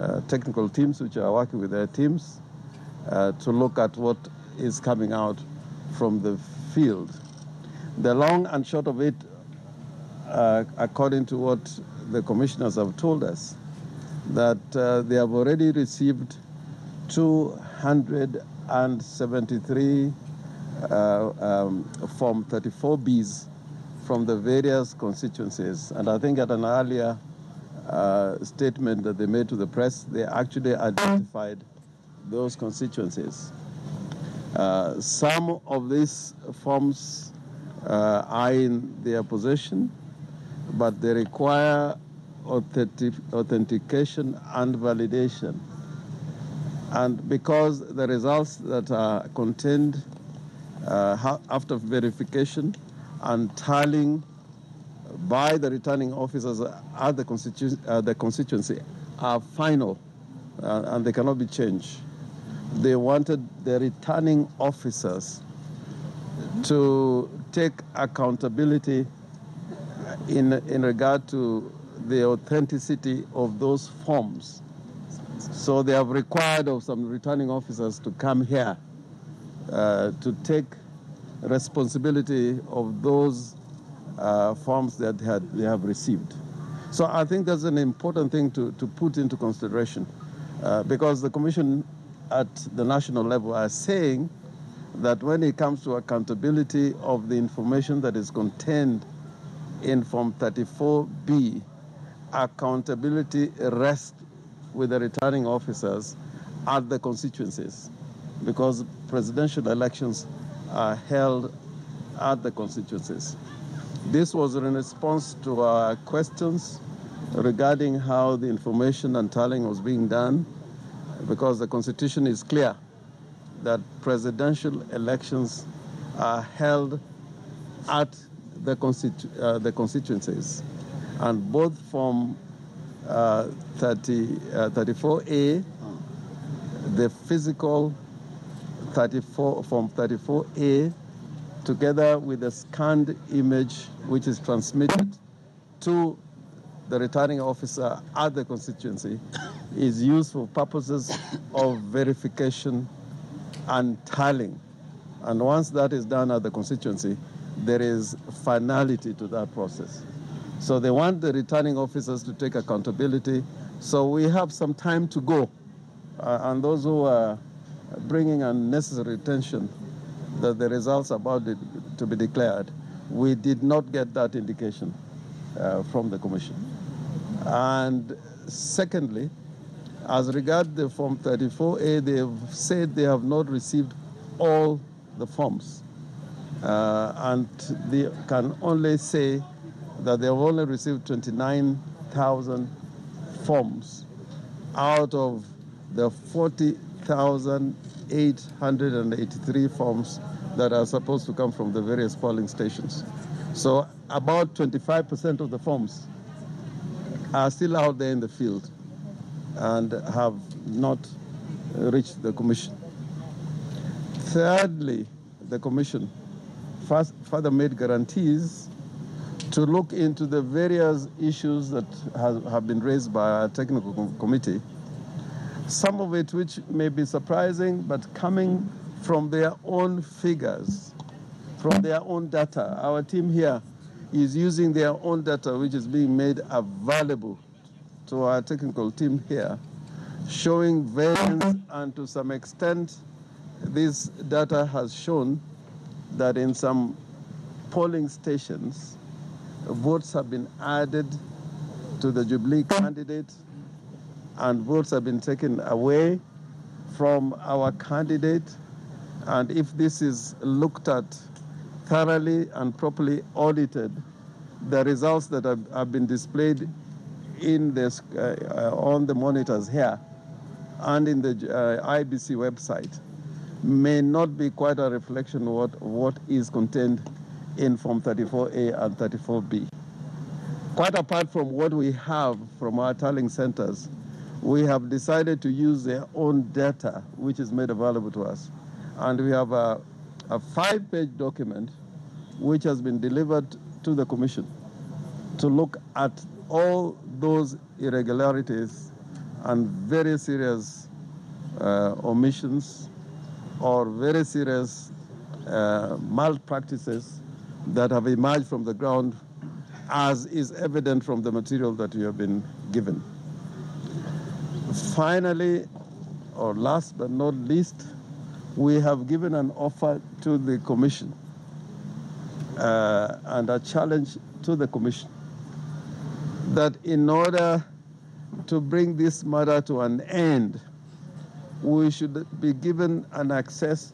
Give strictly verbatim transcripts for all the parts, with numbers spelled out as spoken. uh, technical teams which are working with their teams uh, to look at what is coming out from the field. The long and short of it, uh, according to what the commissioners have told us, that uh, they have already received two hundred seventy-three uh, um, Form thirty-four B's from the various constituencies. And I think at an earlier uh, statement that they made to the press, they actually identified those constituencies. Uh, some of these forms uh, are in their possession, but they require authentic authentication and validation. And because the results that are contained uh, after verification and tallying by the returning officers at the, constitu uh, the constituency are final uh, and they cannot be changed, they wanted the returning officers to take accountability in, in regard to the authenticity of those forms. So they have required of some returning officers to come here uh, to take responsibility of those uh, forms that they, had, they have received. So I think that's an important thing to, to put into consideration uh, because the Commission at the national level are saying that when it comes to accountability of the information that is contained in Form thirty-four B, accountability rests with the returning officers at the constituencies, because presidential elections are held at the constituencies. This was in response to our questions regarding how the information and tallying was being done, because the Constitution is clear that presidential elections are held at the, constitu uh, the constituencies. And both from Uh, thirty, uh, thirty-four A, the physical thirty-four, Form thirty-four A, together with a scanned image which is transmitted to the returning officer at the constituency, is used for purposes of verification and tallying. And once that is done at the constituency, there is finality to that process. So they want the returning officers to take accountability. So we have some time to go. Uh, and those who are bringing unnecessary tension that the results are about to be declared, we did not get that indication uh, from the Commission. And secondly, as regards the Form thirty-four A, they have said they have not received all the forms. Uh, and they can only say that they have only received twenty-nine thousand forms out of the forty thousand eight hundred eighty-three forms that are supposed to come from the various polling stations. So about twenty-five percent of the forms are still out there in the field and have not reached the Commission. Thirdly, the Commission first, further made guarantees to look into the various issues that has, have been raised by our technical com committee, some of it which may be surprising, but coming from their own figures, from their own data. Our team here is using their own data, which is being made available to our technical team here, showing variance, and to some extent, this data has shown that in some polling stations, votes have been added to the Jubilee candidate, and votes have been taken away from our candidate. And if this is looked at thoroughly and properly audited, the results that have, have been displayed in this, uh, uh, on the monitors here and in the uh, I B C website may not be quite a reflection of what, what is contained in Form thirty-four A and thirty-four B. Quite apart from what we have from our tallying centers, we have decided to use their own data, which is made available to us. And we have a, a five-page document which has been delivered to the Commission to look at all those irregularities and very serious uh, omissions or very serious uh, malpractices that have emerged from the ground, as is evident from the material that you have been given. Finally, or last but not least, we have given an offer to the Commission uh, and a challenge to the Commission that in order to bring this matter to an end, we should be given an access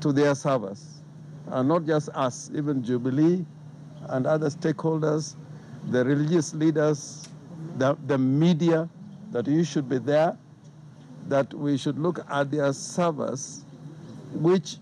to their servers, and not just us, even Jubilee and other stakeholders, the religious leaders, the, the media, that you should be there, that we should look at their servers, which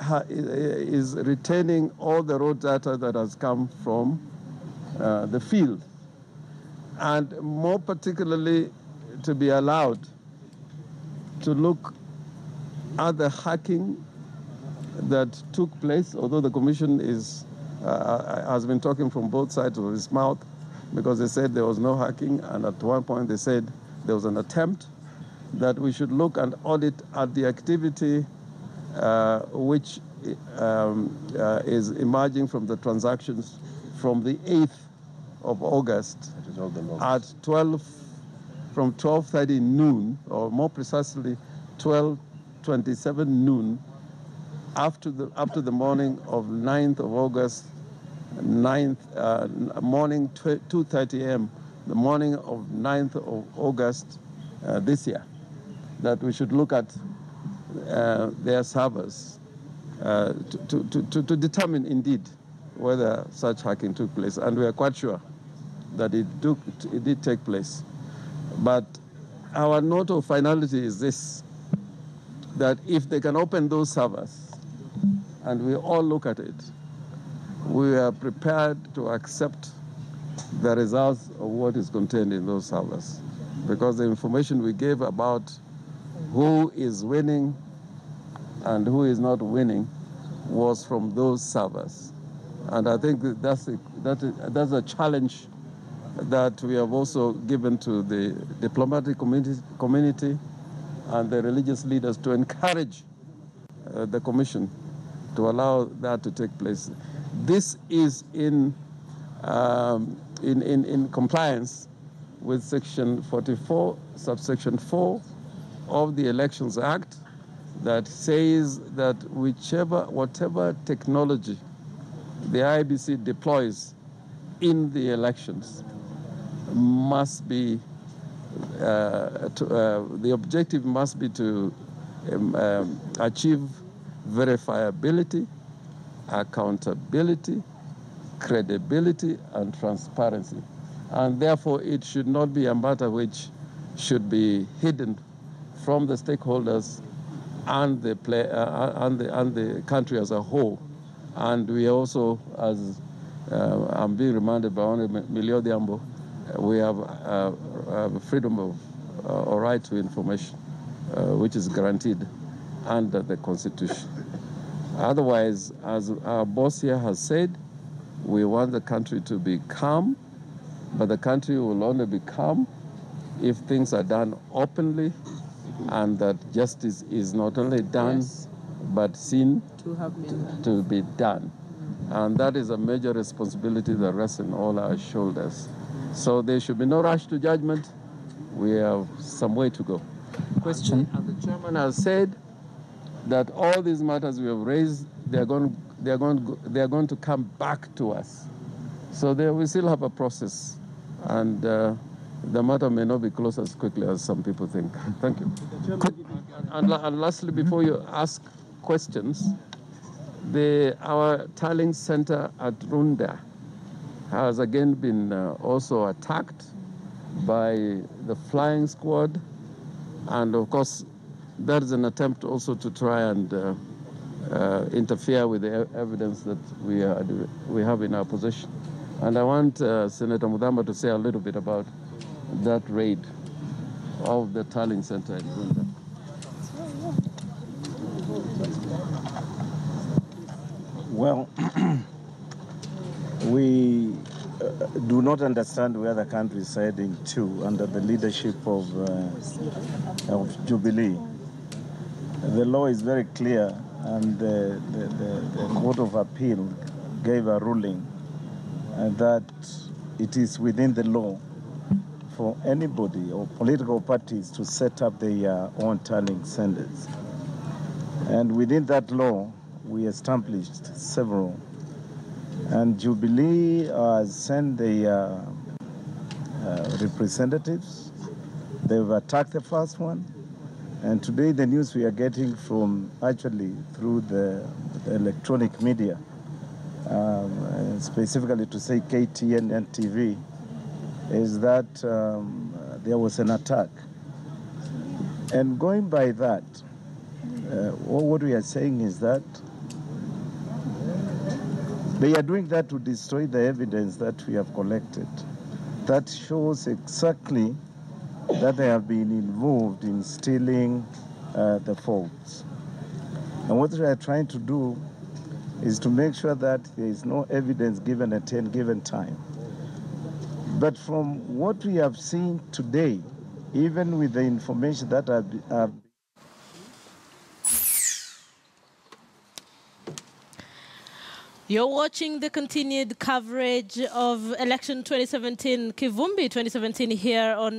ha is retaining all the raw data that has come from uh, the field, and more particularly to be allowed to look at the hacking that took place, although the Commission is, uh, has been talking from both sides of its mouth, because they said there was no hacking, and at one point they said there was an attempt, that we should look and audit at the activity uh, which um, uh, is emerging from the transactions from the eighth of August at twelve, from twelve thirty noon, or more precisely twelve twenty-seven noon, after the, after the morning of ninth of August, ninth uh, morning two thirty a m, the morning of ninth of August uh, this year, that we should look at uh, their servers uh, to, to, to, to determine indeed whether such hacking took place. And we are quite sure that it, took, it did take place. But our note of finality is this, that if they can open those servers and we all look at it, we are prepared to accept the results of what is contained in those servers, because the information we gave about who is winning and who is not winning was from those servers. And I think that that's a, that is, that's a challenge that we have also given to the diplomatic community, community and the religious leaders, to encourage uh, the Commission to allow that to take place. This is in, um, in, in, in compliance with Section forty-four, subsection four of the Elections Act, that says that whichever, whatever technology the I B C deploys in the elections must be, uh, to, uh, the objective must be to um, um, achieve verifiability, accountability, credibility, and transparency. And therefore, it should not be a matter which should be hidden from the stakeholders and the, play, uh, and the, and the country as a whole. And we also, as uh, I'm being reminded by Honorable Milio Diambo, we have uh, uh, freedom of uh, or right to information, uh, which is guaranteed under the Constitution. Otherwise, as our boss here has said, we want the country to be calm, but the country will only be calm if things are done openly, and that justice is not only done, yes, but seen to, have been to, to be done. And that is a major responsibility that rests on all our shoulders. So there should be no rush to judgment. We have some way to go. Question. And the chairman has said that all these matters we have raised, they are going, they are going, they are going to come back to us. So there we still have a process, and uh, the matter may not be closed as quickly as some people think. Thank you. And, and lastly, before you ask questions, the, our tallying center at Runda has again been uh, also attacked by the flying squad, and of course, that is an attempt also to try and uh, uh, interfere with the evidence that we, are, we have in our possession. And I want uh, Senator Mudamba to say a little bit about that raid of the tallying center in Runda. Well, we uh, do not understand where the country is heading to under the leadership of, uh, of Jubilee. The law is very clear, and uh, the, the, the Court of Appeal gave a ruling uh, that it is within the law for anybody or political parties to set up their uh, own turning centers. And within that law, we established several. And Jubilee uh, sent the uh, uh, representatives. They've attacked the first one. And today the news we are getting from, actually through the, the electronic media, um, specifically to say K T N and T V, is that um, there was an attack. And going by that, uh, what we are saying is that they are doing that to destroy the evidence that we have collected. That shows exactly that they have been involved in stealing uh, the faults. And what we are trying to do is to make sure that there is no evidence given at any given time. But from what we have seen today, even with the information that I've, I've You're watching the continued coverage of Election twenty seventeen, Kivumbi twenty seventeen, here on